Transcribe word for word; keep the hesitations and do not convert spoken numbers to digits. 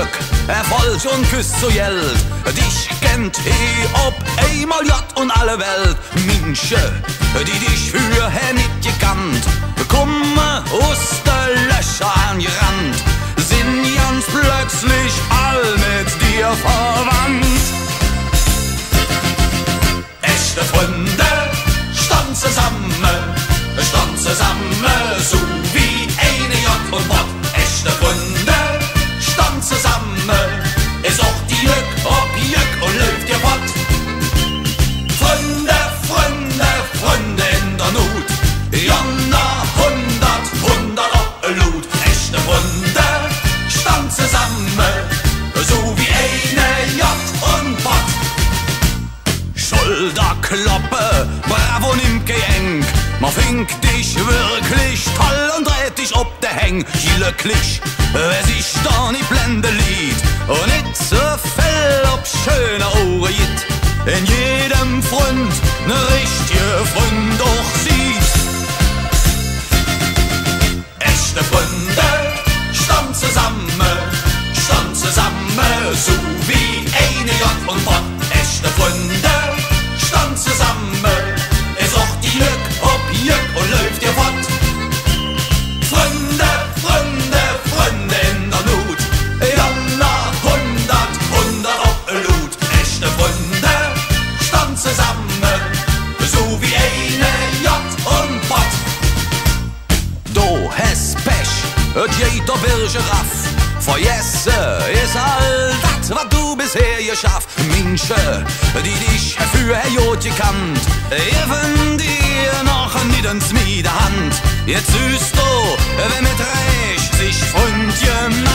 Glück, Erfolg und Küss zu Geld. Dich kennt eh ob einmal J und alle Welt. Minsche, die dich fürher nicht gekannt, kommen aus der Löcher angerannt, sind ganz plötzlich all mit dir verwandt. Echte Fründe, stand zusammen, stand zusammen, so wie eine J und Bot. Echte Fründe, stand zusammen, ist auch die Jück, ob Jück und läuft ihr Bot. Fründe, Fründe, Fründe in der Not, Jonna hundert, hundert ob Blut. Echte Fründe, stand zusammen, so wie eine J und Bot. Schulterkloppe, bravo nimm Gehenk, man fink dich wirklich toll und dreht dich ob der Häng. Glücklich, wer sich da nicht blende liet und nicht so fell ob schöne Ohren jit. In jedem Fründ, ne richtige Fründ auch sieht. Echte Fründe, stand zusammen, stand zusammen, so wie eine J und Bot. Echte Fründe, stand zusammen, es auch die Jück, ob Jück und läuft ihr fort. Fründe, Fründe, Fründe in der Not, Jonna hundert, hundert ob Blut. Echte Fründe, stand zusammen, so wie eine J und Bot. Du hast Pech, et jeder Birge raff, vergesse ist all das, was du bisher geschafft. Menschen, die dich für ein Jod gekannt, geben dir noch niedens mit der Hand. Jetzt süßt du, wenn mit Recht sich Fründchen